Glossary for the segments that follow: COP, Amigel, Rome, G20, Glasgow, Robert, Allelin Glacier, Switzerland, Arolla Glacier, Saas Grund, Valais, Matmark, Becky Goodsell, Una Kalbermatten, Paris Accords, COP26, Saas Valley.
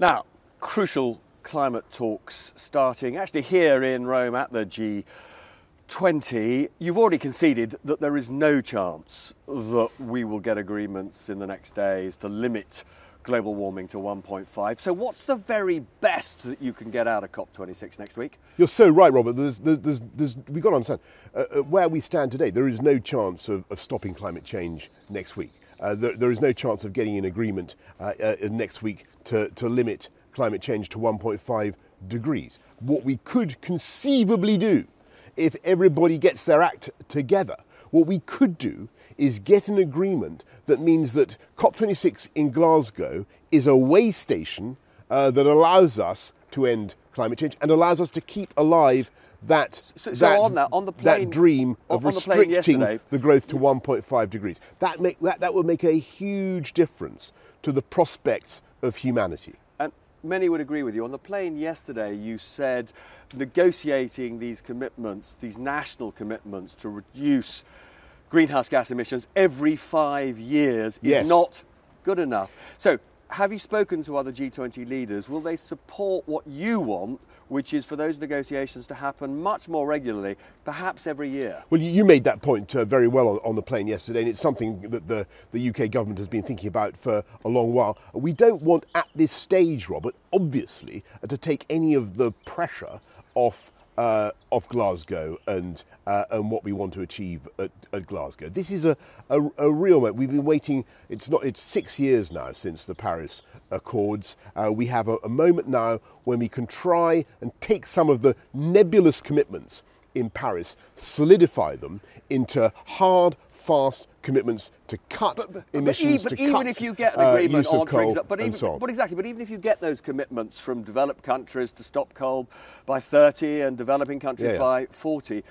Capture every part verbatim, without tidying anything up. Now, crucial climate talks starting actually here in Rome at the G twenty. You've already conceded that there is no chance that we will get agreements in the next days to limit global warming to one point five. So what's the very best that you can get out of COP twenty-six next week? You're so right, Robert. There's, there's, there's, there's, we've got to understand, uh, where we stand today, there is no chance of, of stopping climate change next week. Uh, there, there is no chance of getting an agreement uh, uh, next week to, to limit climate change to one point five degrees. What we could conceivably do, if everybody gets their act together, what we could do is get an agreement that means that COP twenty-six in Glasgow is a way station uh, that allows us to end climate change and allows us to keep alive that, so, so that, on that, on the plane, that dream of restricting the growth to one point five degrees. That, make, that, that would make a huge difference to the prospects of humanity. Many would agree with you. On the plane yesterday, you said negotiating these commitments, these national commitments to reduce greenhouse gas emissions every five years yes. is not good enough. So have you spoken to other G twenty leaders? Will they support what you want, which is for those negotiations to happen much more regularly, perhaps every year? Well, you made that point uh, very well on, on the plane yesterday, and it's something that the, the U K government has been thinking about for a long while. We don't want at this stage, Robert, obviously, uh, to take any of the pressure off Uh, of Glasgow and uh, and what we want to achieve at, at Glasgow. This is a, a, a real moment. We've been waiting. It's not. It's six years now since the Paris Accords. Uh, we have a, a moment now when we can try and take some of the nebulous commitments in Paris, solidify them into hard, fast commitments to cut but, but, emissions, but, e but to cut use of coal, and so on. But exactly, but even if you get those commitments from developed countries to stop coal by thirty and developing countries yeah, yeah. by forty,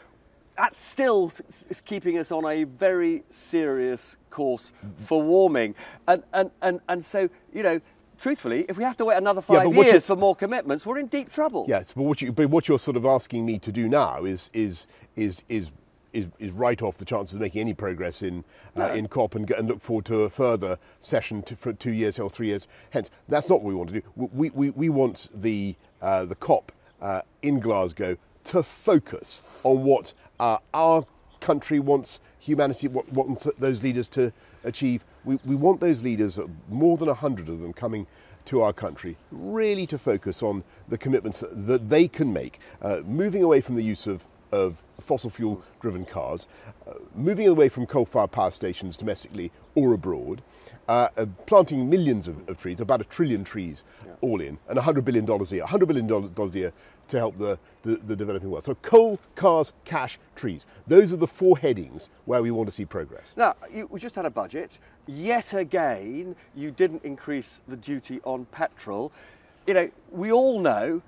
that's still is keeping us on a very serious course for warming. And, and, and, and so, you know, truthfully, if we have to wait another five yeah, years for more commitments, we're in deep trouble. Yes, but what, you, but what you're sort of asking me to do now is is is is... Is, is right off the chances of making any progress in uh, no. in COP and, and look forward to a further session to, for two years or three years. Hence, that's not what we want to do. We we, we want the uh, the COP uh, in Glasgow to focus on what uh, our country wants, humanity what wants those leaders to achieve. We we want those leaders, more than a hundred of them, coming to our country, really to focus on the commitments that, that they can make, uh, moving away from the use of. of fossil fuel driven cars, uh, moving away from coal-fired power stations domestically or abroad, uh, uh, planting millions of, of trees, about a trillion trees yeah. all in, and one hundred billion dollars a year, one hundred billion dollars a year to help the, the, the developing world. So coal, cars, cash, trees. Those are the four headings where we want to see progress. Now, you, we just had a budget. Yet again, you didn't increase the duty on petrol. You know, we all know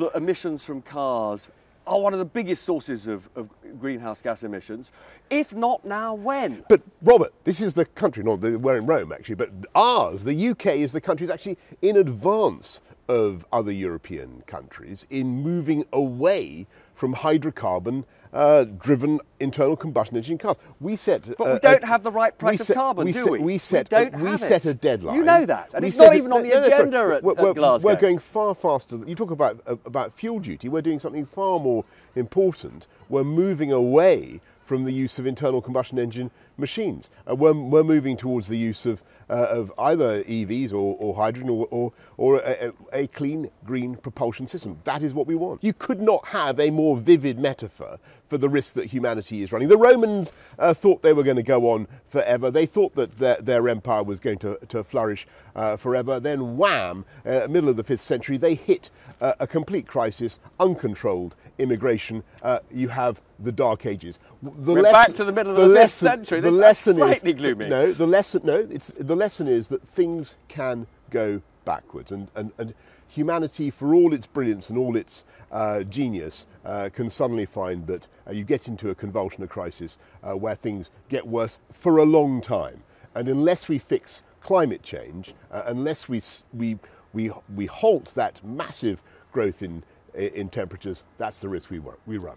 that emissions from cars are one of the biggest sources of, of greenhouse gas emissions. If not now, when? But Robert, this is the country, not the, we're in Rome actually, but ours, the U K is the country that's actually in advance of other European countries in moving away from hydrocarbon uh, driven internal combustion engine cars. We set... But uh, we don't a, have the right price set, of carbon, we do set, we? We set, we don't a, have we set it. a deadline. You know that, and we it's not even on the no, agenda no, at, we're, at we're, Glasgow. We're going far faster. You talk about, uh, about fuel duty, we're doing something far more important. We're moving away from the use of internal combustion engine machines. Uh, we're, we're moving towards the use of, uh, of either E Vs or, or hydrogen or, or, or a, a clean, green propulsion system. That is what we want. You could not have a more vivid metaphor for the risk that humanity is running. The Romans uh, thought they were going to go on forever. They thought that their, their empire was going to, to flourish uh, forever. Then wham, uh, middle of the fifth century, they hit uh, a complete crisis, uncontrolled immigration. Uh, you have the Dark Ages. The We're lesson, back to the middle of the, the fifth lesson, century. The lesson slightly is, gloomy. No, the lesson, no it's, the lesson is that things can go backwards, and, and, and humanity, for all its brilliance and all its uh, genius, uh, can suddenly find that uh, you get into a convulsion, a crisis, uh, where things get worse for a long time. And unless we fix climate change, uh, unless we, we, we, we halt that massive growth in, in temperatures, that's the risk we, we run.